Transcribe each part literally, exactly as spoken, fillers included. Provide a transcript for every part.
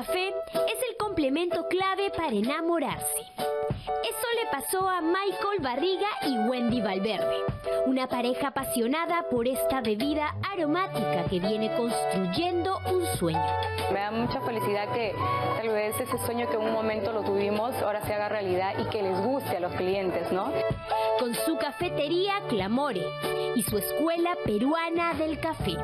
café es el complemento clave para enamorarse. Eso le pasó a Michael Barriga y Wendy Valverde, una pareja apasionada por esta bebida aromática que viene construyendo un sueño. Me da mucha felicidad que tal vez ese sueño que en un momento lo tuvimos ahora se haga realidad y que les guste a los clientes, ¿no? Con su cafetería Clamore y su Escuela Peruana del Café.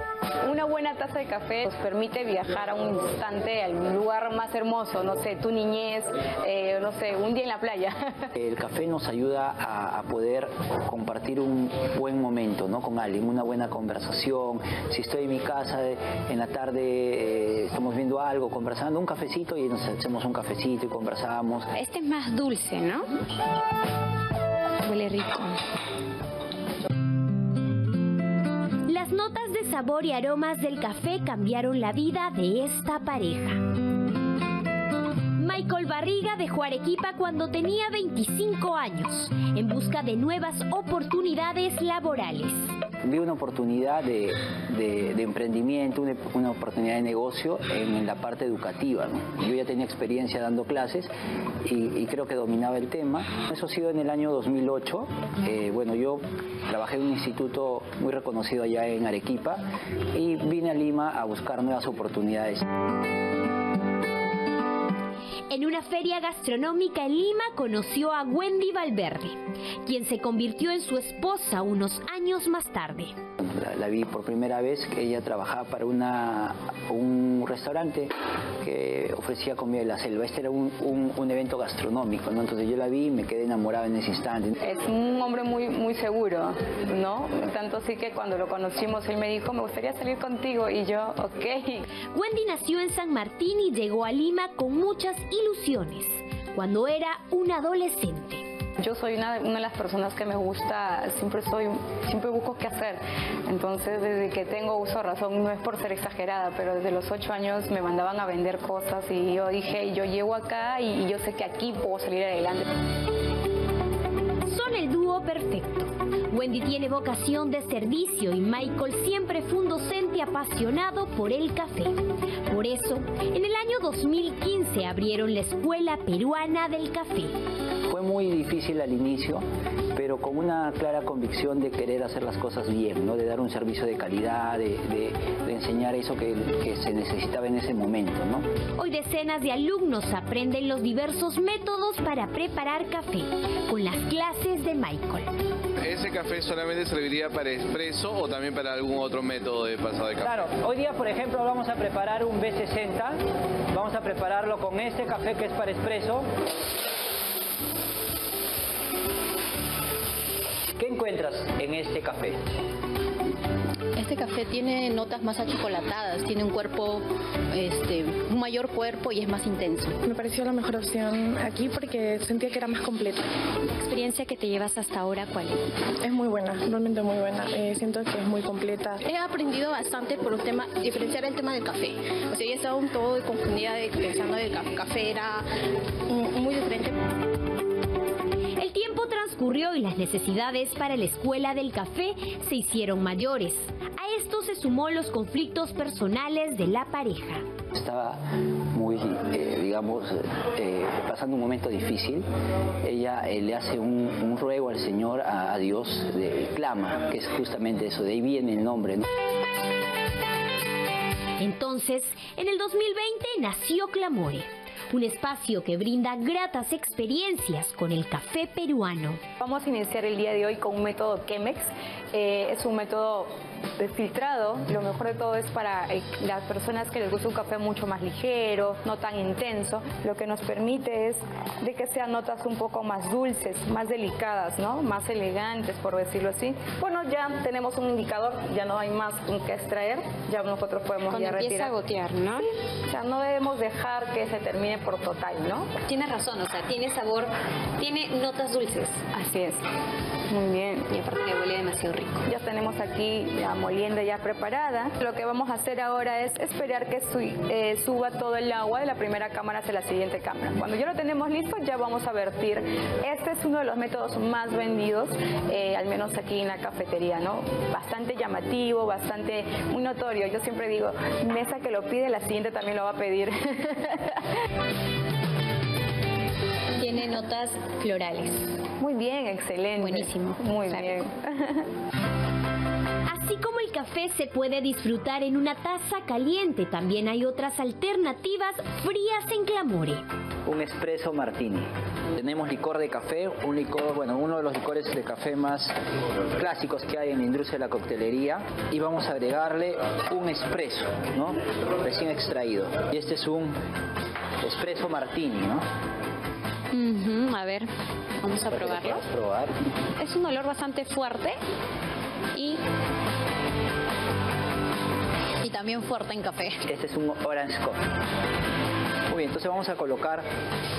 Una buena taza de café nos permite viajar a un instante, al lugar más hermoso, no sé, tu niñez, eh, no sé, un día en la playa. El café nos ayuda a, a poder compartir un buen momento, ¿no? Con alguien, una buena conversación. Si estoy en mi casa en la tarde, eh, estamos viendo algo, conversando, un cafecito y nos hacemos un cafecito y conversamos. Este es más dulce, ¿no? Huele rico. Las notas de sabor y aromas del café cambiaron la vida de esta pareja. Michael Barriga dejó Arequipa cuando tenía veinticinco años, en busca de nuevas oportunidades laborales. Vi una oportunidad de, de, de emprendimiento, una, una oportunidad de negocio en, en la parte educativa, ¿no? Yo ya tenía experiencia dando clases y, y creo que dominaba el tema. Eso ha sido en el año dos mil ocho. Eh, bueno, yo trabajé en un instituto muy reconocido allá en Arequipa y vine a Lima a buscar nuevas oportunidades. En una feria gastronómica en Lima conoció a Wendy Valverde, quien se convirtió en su esposa unos años más tarde. La, la vi por primera vez, que ella trabajaba para una, un restaurante que ofrecía comida de la selva. Este era un, un, un evento gastronómico, ¿no? Entonces yo la vi y me quedé enamorada en ese instante. Es un hombre muy, muy seguro, ¿no? Tanto así que cuando lo conocimos él me dijo, me gustaría salir contigo, y yo, ok. Wendy nació en San Martín y llegó a Lima con muchas ilusiones cuando era una adolescente. Yo soy una, una de las personas que me gusta, siempre soy, siempre busco qué hacer. Entonces, desde que tengo uso de razón, no es por ser exagerada, pero desde los ocho años me mandaban a vender cosas y yo dije, yo llego acá y, y yo sé que aquí puedo salir adelante. Son el dúo perfecto. Wendy tiene vocación de servicio y Michael siempre fue un docente apasionado por el café. Por eso, en el año dos mil quince abrieron la Escuela Peruana del Café. Fue muy difícil al inicio, pero con una clara convicción de querer hacer las cosas bien, ¿no? De dar un servicio de calidad, de, de, de enseñar eso que, que se necesitaba en ese momento, ¿no? Hoy decenas de alumnos aprenden los diversos métodos para preparar café, con las clases de Michael. ¿Ese café solamente serviría para expreso o también para algún otro método de pasado de café? Claro, hoy día, por ejemplo, vamos a preparar un B sesenta, vamos a prepararlo con este café que es para expreso. ¿Qué encuentras en este café? Este café tiene notas más achocolatadas, tiene un cuerpo, este, un mayor cuerpo y es más intenso. Me pareció la mejor opción aquí porque sentía que era más completa. ¿La experiencia que te llevas hasta ahora cuál es? Es muy buena, realmente muy buena. Eh, siento que es muy completa. He aprendido bastante por un tema, diferenciar el tema del café. O sea, yo estaba un todo confundida de, pensando que el café era muy diferente. Transcurrió y las necesidades para la Escuela del Café se hicieron mayores. A esto se sumó los conflictos personales de la pareja. Estaba muy, eh, digamos, eh, pasando un momento difícil. Ella eh, le hace un, un ruego al Señor, a, a Dios, de, clama, que es justamente eso, de ahí viene el nombre, ¿no? Entonces, en el dos mil veinte nació Clamore, un espacio que brinda gratas experiencias con el café peruano. Vamos a iniciar el día de hoy con un método Chemex. Eh, es un método de filtrado. Lo mejor de todo es para eh, las personas que les gusta un café mucho más ligero, no tan intenso. Lo que nos permite es de que sean notas un poco más dulces, más delicadas, ¿no? Más elegantes, por decirlo así. Bueno, ya tenemos un indicador, ya no hay más que extraer. Ya nosotros podemos ya retirar. Cuando empieza a gotear, ¿no? O sea, no debemos dejar que se termine por total, ¿no? Tienes razón, o sea, tiene sabor, tiene notas dulces. Así es. Muy bien. Y aparte que huele demasiado rico. Ya tenemos aquí ya la molienda ya preparada. Lo que vamos a hacer ahora es esperar que su, eh, suba todo el agua de la primera cámara hacia la siguiente cámara. Cuando ya lo tenemos listo, ya vamos a vertir. Este es uno de los métodos más vendidos, eh, al menos aquí en la cafetería, ¿no? Bastante llamativo, bastante muy notorio. Yo siempre digo, mesa que lo pide, la siguiente también lo va a pedir. Tiene notas florales. Muy bien, excelente. Buenísimo. Muy bien. Así como el café se puede disfrutar en una taza caliente, también hay otras alternativas frías en Clamore. Un espresso martini. Tenemos licor de café, un licor, bueno, uno de los licores de café más clásicos que hay en la industria de la coctelería, y vamos a agregarle un espresso, ¿no? Recién extraído. Y este es un espresso martini, ¿no? Uh-huh, a ver, vamos a probarlo. Probar. Es un olor bastante fuerte y... y también fuerte en café. Este es un orange coffee. Muy bien, entonces vamos a colocar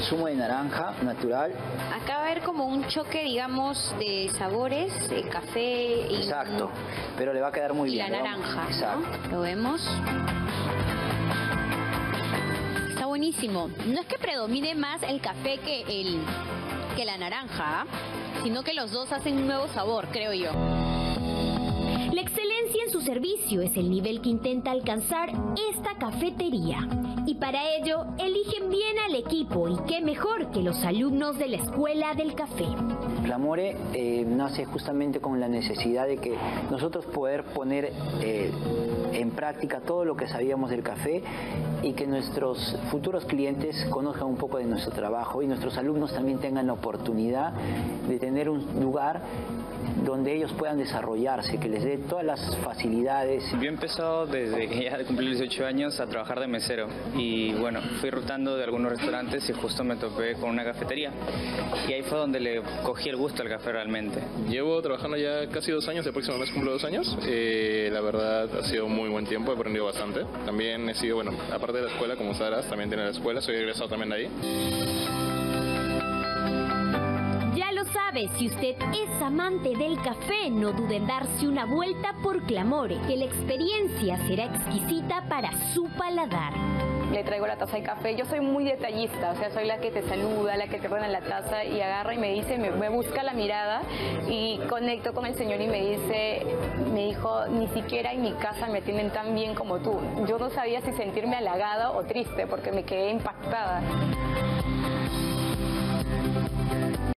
zumo de naranja natural. Acá va a haber como un choque, digamos, de sabores, el café y... Exacto, pero le va a quedar muy y bien. Y la naranja. Exacto. ¿No? Lo vemos. Buenísimo. No es que predomine más el café que, el, que la naranja, sino que los dos hacen un nuevo sabor, creo yo. La excelencia en su servicio es el nivel que intenta alcanzar esta cafetería. Y para ello, eligen bien al equipo, y qué mejor que los alumnos de la Escuela del Café. Clamore eh, nace justamente con la necesidad de que nosotros poder poner eh, en práctica todo lo que sabíamos del café, y que nuestros futuros clientes conozcan un poco de nuestro trabajo, y nuestros alumnos también tengan la oportunidad de tener un lugar donde ellos puedan desarrollarse, que les dé todas las facilidades. Yo he empezado desde que ya cumplí dieciocho años a trabajar de mesero, y bueno, fui rotando de algunos restaurantes y justo me topé con una cafetería, y ahí fue donde le cogí el gusto al café realmente. Llevo trabajando ya casi dos años, el próximo mes cumplo dos años, eh, la verdad ha sido muy buen tiempo, he aprendido bastante. También he sido, bueno, aparte de la escuela, como sabrás, también tiene la escuela, soy egresado también de ahí. Sabe, si usted es amante del café, no dude en darse una vuelta por Clamore, que la experiencia será exquisita para su paladar. Le traigo la taza de café, yo soy muy detallista, o sea, soy la que te saluda, la que te pone la taza y agarra y me dice, me, me busca la mirada, y conecto con el señor y me dice, me dijo, ni siquiera en mi casa me tienen tan bien como tú. Yo no sabía si sentirme halagada o triste, porque me quedé impactada.